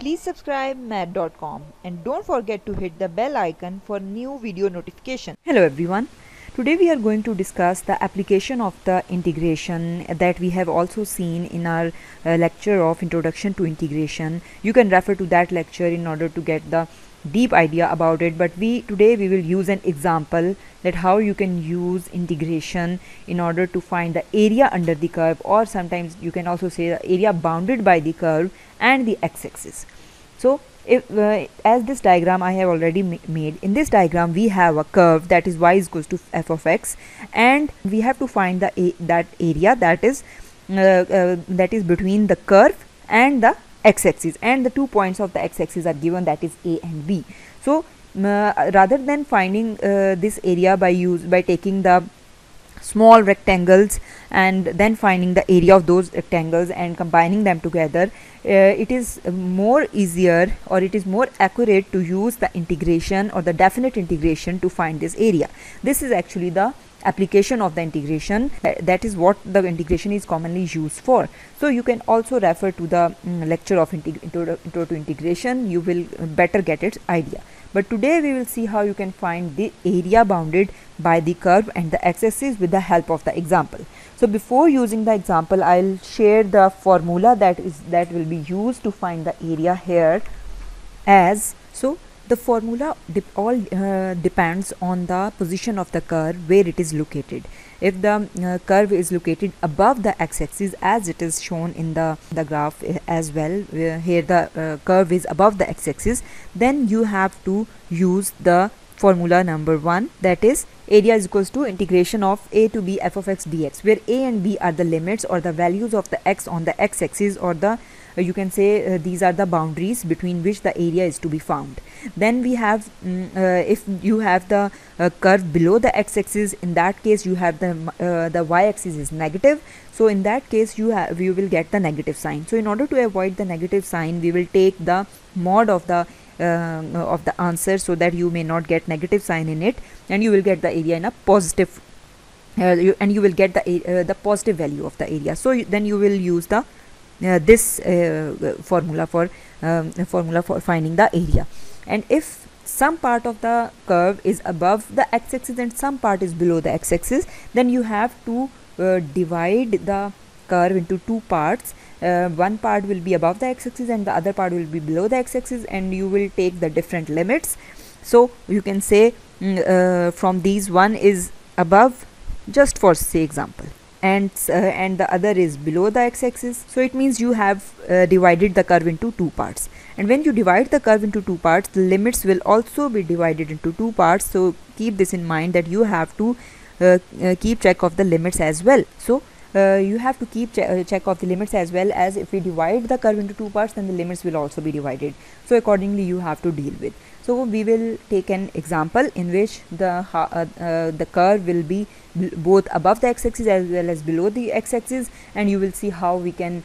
Please subscribe Math.com and don't forget to hit the bell icon for new video notification. Hello everyone. Today we are going to discuss the application of the integration that we have also seen in our lecture of Introduction to Integration. You can refer to that lecture in order to get the deep idea about it, but today we will use an example that how you can use integration in order to find the area under the curve, or sometimes you can also say the area bounded by the curve and the x-axis. So as this diagram I have already made, in this diagram we have a curve that is y is equals to f of x, and we have to find the that area that is between the curve and the x-axis, and the 2 points of the x-axis are given, that is a and b. So rather than finding this area by taking the small rectangles and then finding the area of those rectangles and combining them together, it is more easier, or it is more accurate to use the integration or the definite integration to find this area. This is actually the application of the integration, that is what the integration is commonly used for. So you can also refer to the lecture of Intro to Integration, you will better get its idea. But today we will see how you can find the area bounded by the curve and the x-axis with the help of the example. So before using the example, I'll share the formula that will be used to find the area here. The formula all depends on the position of the curve where it is located. If the curve is located above the x-axis, as it is shown in the graph as well, here the curve is above the x-axis, then you have to use the formula number 1, that is area is equals to integration of a to b f of x dx, where a and b are the limits or the values of the x on the x-axis, or the you can say these are the boundaries between which the area is to be found. Then we have if you have the curve below the x-axis, in that case you have the y-axis is negative, so in that case you will get the negative sign. So in order to avoid the negative sign, we will take the mod of the answer, so that you may not get negative sign in it, and you will get the area in a positive the positive value of the area. So then you will use the formula for finding the area. And if some part of the curve is above the x-axis and some part is below the x-axis, then you have to divide the curve into 2 parts. One part will be above the x-axis and the other part will be below the x-axis, and you will take the different limits. So you can say from these, one is above, just for say example, and the other is below the x-axis. So it means you have divided the curve into 2 parts, and when you divide the curve into 2 parts, the limits will also be divided into 2 parts. So keep this in mind, that you have to keep track of the limits as well. So you have to keep check of the limits as well, as if we divide the curve into 2 parts, then the limits will also be divided, so accordingly you have to deal with. So we will take an example in which the curve will be both above the x-axis as well as below the x-axis, and you will see how we can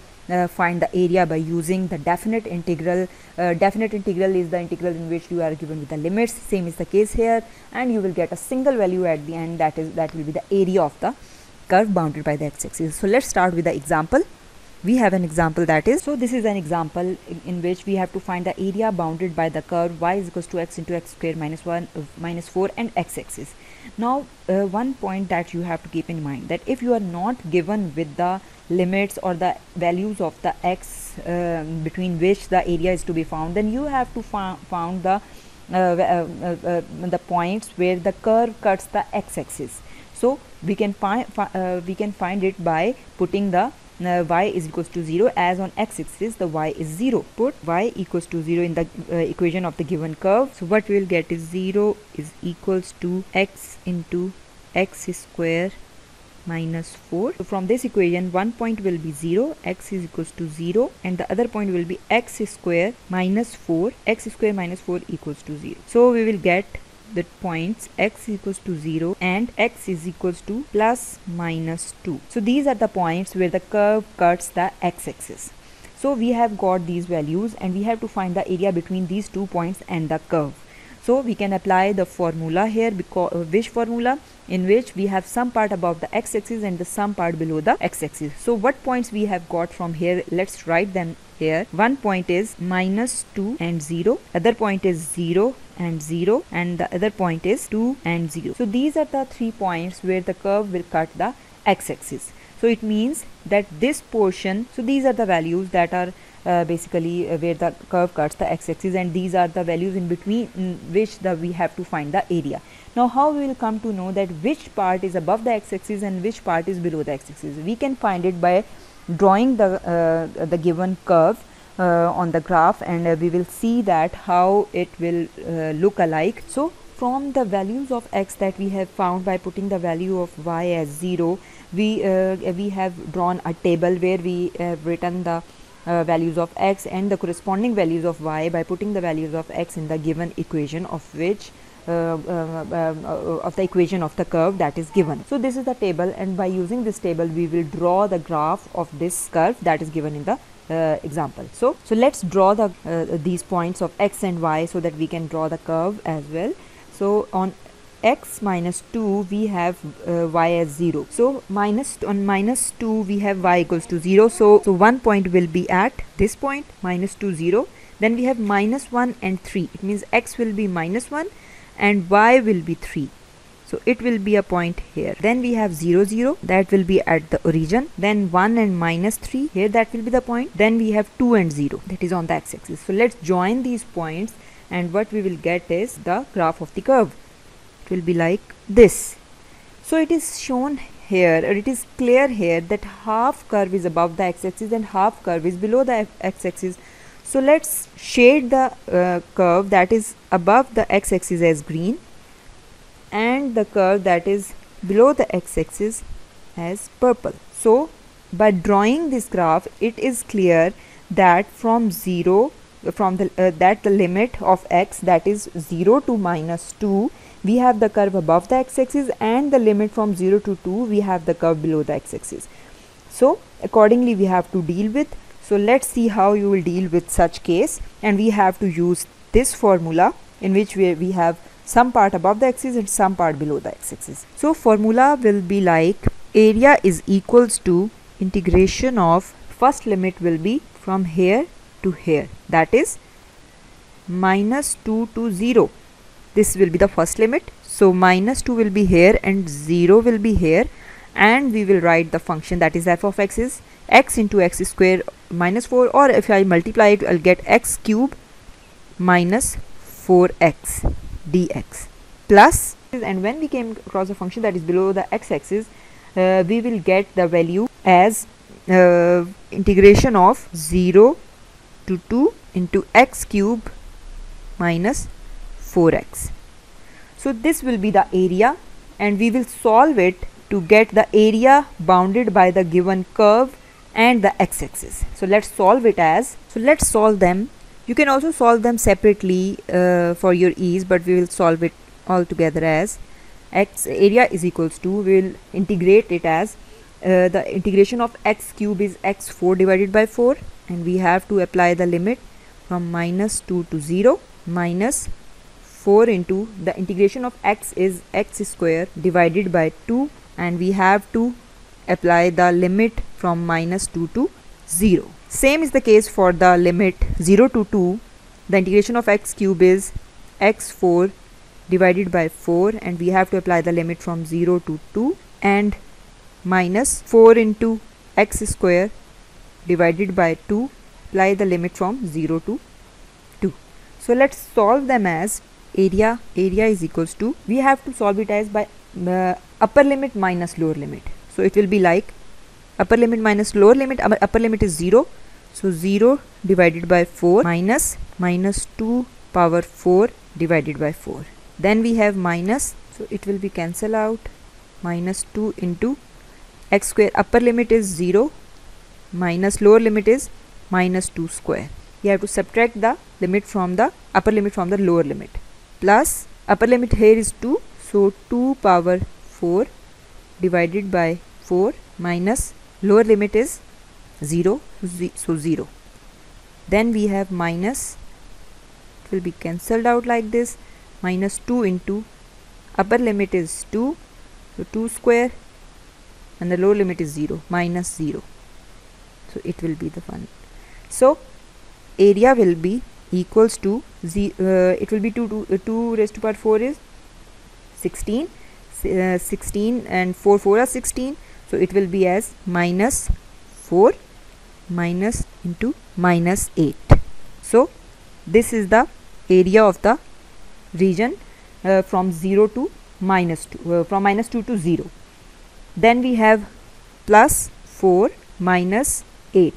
find the area by using the definite integral. Definite integral is the integral in which you are given with the limits, same is the case here, and you will get a single value at the end, that will be the area of the curve bounded by the x-axis. So let's start with the example. We have an example this is an example in which we have to find the area bounded by the curve y is equals to x into x squared minus 4 and x-axis. Now one point that you have to keep in mind, that if you are not given with the limits or the values of the x between which the area is to be found, then you have to found the points where the curve cuts the x-axis. So we can find it by putting the y is equals to 0, as on x-axis the y is 0. Put y equals to 0 in the equation of the given curve. So what we will get is 0 is equals to x into x square minus 4. So from this equation, one point will be 0, x is equals to 0, and the other point will be x square minus 4, x square minus 4 equals to 0. So we will get the points x equals to 0 and x is equals to plus minus 2. So these are the points where the curve cuts the x-axis. So we have got these values, and we have to find the area between these 2 points and the curve. So we can apply the formula here, because which formula in which we have some part above the x-axis and the some part below the x-axis. So what points we have got from here, let's write them here. One point is -2 and 0, other point is 0 and 0, and the other point is 2 and 0. So these are the three points where the curve will cut the x-axis. So it means that this portion, so these are the values that are basically where the curve cuts the x-axis, and these are the values in between in which we have to find the area. Now how we will come to know that which part is above the x-axis and which part is below the x-axis? We can find it by drawing the given curve on the graph, and we will see that how it will look alike. So from the values of x that we have found by putting the value of y as 0, we have drawn a table where we have written the values of x and the corresponding values of y by putting the values of x in the given equation of the equation of the curve that is given. So this is the table, and by using this table we will draw the graph of this curve that is given in the example. So let's draw the these points of x and y so that we can draw the curve as well. So on x -2 we have y as 0. So on minus 2 we have y equals to 0. So one point will be at this point, -2, 0. Then we have -1 and 3. It means x will be -1 and y will be 3. So it will be a point here. Then we have 0, 0. That will be at the origin. Then 1 and -3. Here that will be the point. Then we have 2 and 0. That is on the x-axis. So let's join these points, and what we will get is the graph of the curve. It will be like this. So it is shown here, or it is clear here, that half curve is above the x-axis and half curve is below the x-axis. So let's shade the curve that is above the x-axis as green and the curve that is below the x-axis as purple. So by drawing this graph, it is clear that the limit of x, that is 0 to -2, we have the curve above the x-axis, and the limit from 0 to 2 we have the curve below the x-axis. So accordingly we have to deal with. So let's see how you will deal with such case, and we have to use this formula in which we have some part above the axis and some part below the x-axis. So formula will be like area is equals to integration of, first limit will be from here to here, that is -2 to 0. This will be the first limit. So -2 will be here and 0 will be here, and we will write the function that is f of x is x into x square -4, or if I multiply it I'll get x cube -4x dx plus, and when we came across a function that is below the x-axis, we will get the value as integration of 0 to 2 into x cube -4x. So this will be the area, and we will solve it to get the area bounded by the given curve and the x-axis. So let's solve it as, so let's solve them. You can also solve them separately for your ease, but we will solve it all together as x area is equals to, we will integrate it as the integration of x cube is x4 divided by 4, and we have to apply the limit from -2 to 0 minus 4 into the integration of x is x square divided by 2, and we have to apply the limit from -2 to 0. Same is the case for the limit 0 to 2. The integration of x cube is x4 divided by 4, and we have to apply the limit from 0 to 2 and minus 4 into x square divided by 2, apply the limit from 0 to 2. So let's solve them as area is equals to, we have to solve it as by upper limit minus lower limit. So it will be like upper limit minus lower limit. Upper limit is 0, so 0 divided by 4 minus -2 power 4 divided by 4. Then we have minus, so it will be cancel out, -2 into x square, upper limit is 0 minus lower limit is -2 square. You have to subtract the limit from the upper limit from the lower limit, plus upper limit here is 2, so 2 power 4 divided by 4 minus lower limit is 0, so 0. Then we have minus, it will be cancelled out like this, minus 2 into upper limit is 2, so 2 square, and the lower limit is 0, minus 0. So it will be the 1. So area will be equals to, it will be 2 raised to power 4 is 16, 16 and 4 are 16. So it will be as minus 4 minus into minus 8. So this is the area of the region from 0 to minus 2, from minus 2 to 0. Then we have plus 4 minus 8.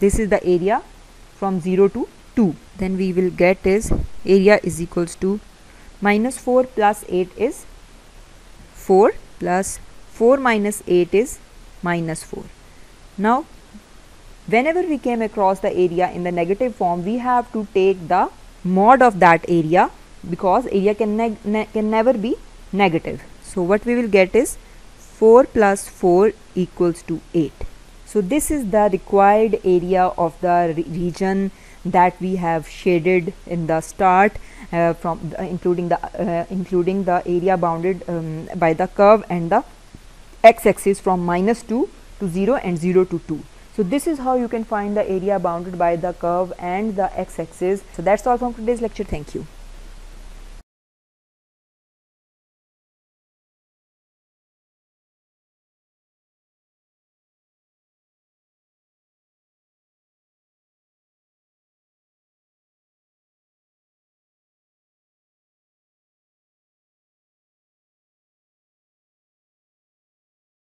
This is the area from 0 to 2. Then we will get is area is equals to minus 4 plus 8 is 4 plus 4 minus 8 is minus 4. Now whenever we came across the area in the negative form, we have to take the mod of that area, because area can never be negative. So what we will get is 4 plus 4 equals to 8. So this is the required area of the region that we have shaded in the start, from including the area bounded by the curve and the x-axis from minus 2 to 0 and 0 to 2. So this is how you can find the area bounded by the curve and the x-axis. So that's all from today's lecture. Thank you.